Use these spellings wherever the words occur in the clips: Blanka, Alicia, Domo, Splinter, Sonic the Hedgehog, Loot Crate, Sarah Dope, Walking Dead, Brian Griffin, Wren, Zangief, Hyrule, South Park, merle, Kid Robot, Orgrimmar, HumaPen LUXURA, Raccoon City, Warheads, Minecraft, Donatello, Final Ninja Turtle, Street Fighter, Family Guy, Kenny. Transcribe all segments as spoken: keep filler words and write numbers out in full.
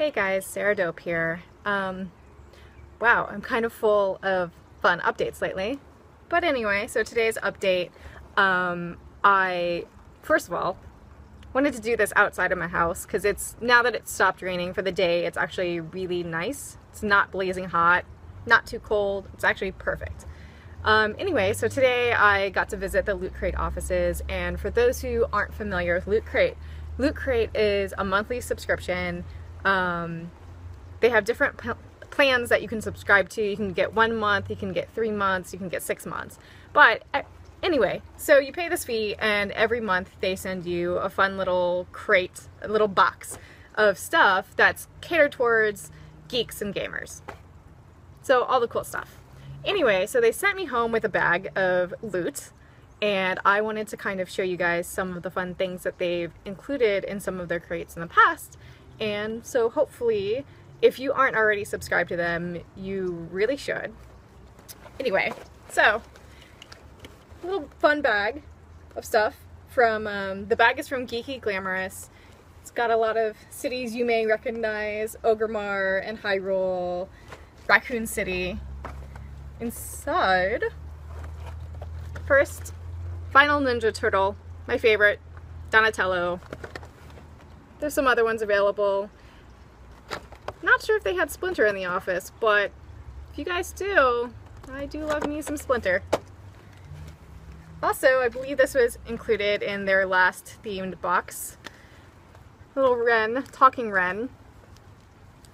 Hey guys, Sarah Dope here. Um, wow, I'm kind of full of fun updates lately. But anyway, so today's update, um, I, first of all, wanted to do this outside of my house because it's, now that it's stopped raining for the day, it's actually really nice. It's not blazing hot, not too cold, it's actually perfect. Um, anyway, so today I got to visit the Loot Crate offices, and for those who aren't familiar with Loot Crate, Loot Crate is a monthly subscription. Um, they have different pl plans that you can subscribe to. You can get one month, you can get three months, you can get six months. But uh, anyway, so you pay this fee and every month they send you a fun little crate, a little box of stuff that's catered towards geeks and gamers. So all the cool stuff. Anyway, so they sent me home with a bag of loot, and I wanted to kind of show you guys some of the fun things that they've included in some of their crates in the past. And so hopefully, if you aren't already subscribed to them, you really should. Anyway, so a little fun bag of stuff from, um, the bag is from Geeky Glamorous. It's got a lot of cities you may recognize, Orgrimmar and Hyrule, Raccoon City. Inside, first, Final Ninja Turtle, my favorite, Donatello. There's some other ones available. Not sure if they had Splinter in the office, but if you guys do, I do love me some Splinter. Also, I believe this was included in their last themed box. Little Wren, talking Wren.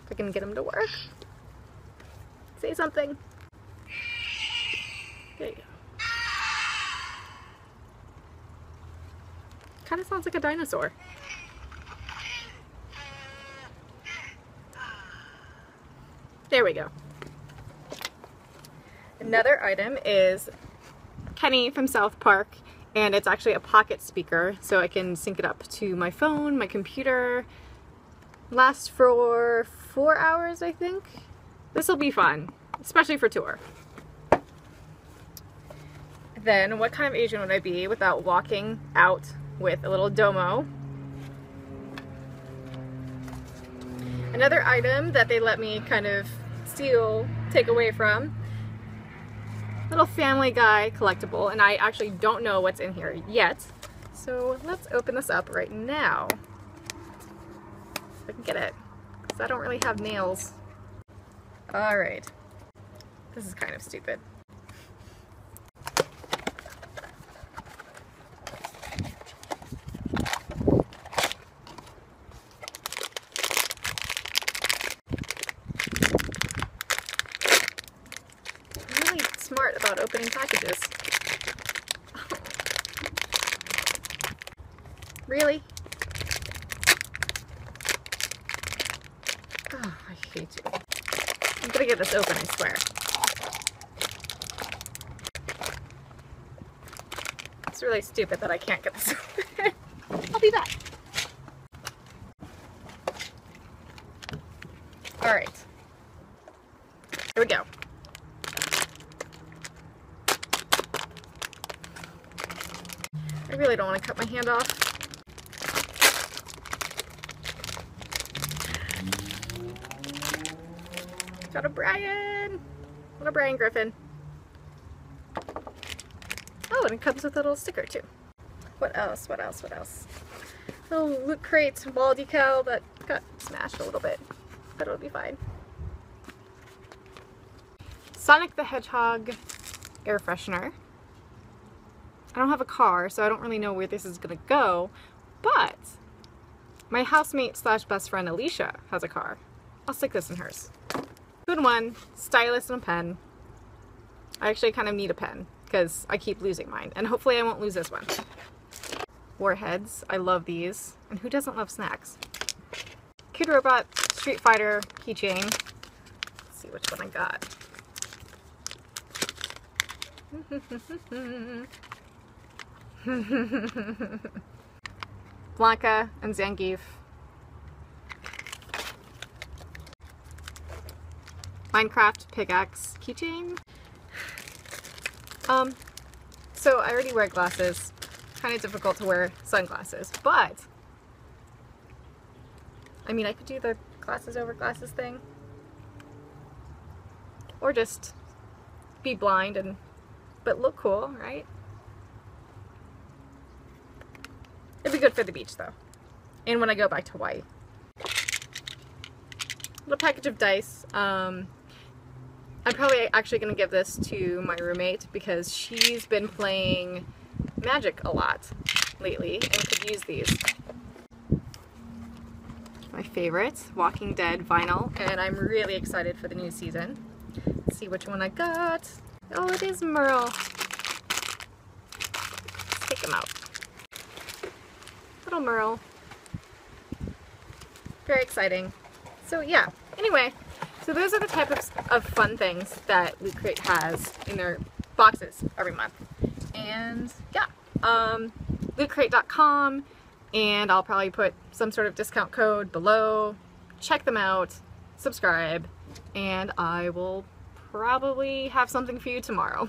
If I can get him to work. Say something. There you go. Kind of sounds like a dinosaur. There we go. Another item is Kenny from South Park, and it's actually a pocket speaker, so I can sync it up to my phone, my computer. Lasts for four hours, I think. This will be fun, especially for tour. Then, what kind of Asian would I be without walking out with a little Domo? Another item that they let me kind of steal, take away from, little Family Guy collectible, and I actually don't know what's in here yet, so let's open this up right now, if I can get it, because I don't really have nails. Alright, this is kind of stupid. Smart about opening packages. Oh. Really? Oh, I hate you. I'm gonna get this open, I swear. It's really stupid that I can't get this open. I'll be back. Alright. Here we go. I really don't want to cut my hand off. Got a Brian! What a Brian Griffin. Oh, and it comes with a little sticker too. What else? What else? What else? Little Loot Crate wall decal that got smashed a little bit, but it'll be fine. Sonic the Hedgehog air freshener. I don't have a car, so I don't really know where this is gonna go, but my housemate slash best friend Alicia has a car. I'll stick this in hers. Good one, stylus and a pen. I actually kind of need a pen because I keep losing mine, and hopefully I won't lose this one. Warheads, I love these, and who doesn't love snacks? Kid Robot, Street Fighter, keychain. Let's see which one I got. Blanka and Zangief. Minecraft pickaxe keychain. Um, so I already wear glasses. Kind of difficult to wear sunglasses, but I mean I could do the classes over classes thing. Or just be blind and but look cool, right? It'd be good for the beach though. And when I go back to Hawaii. Little package of dice. Um, I'm probably actually going to give this to my roommate because she's been playing Magic a lot lately and could use these. My favorites, Walking Dead vinyl, and I'm really excited for the new season. Let's see which one I got. Oh, it is Merle. Let's take him out. Little Merle. Very exciting. So yeah, anyway, so those are the type of, of fun things that Loot Crate has in their boxes every month. And yeah, um, loot crate dot com, and I'll probably put some sort of discount code below. Check them out, subscribe, and I will probably have something for you tomorrow.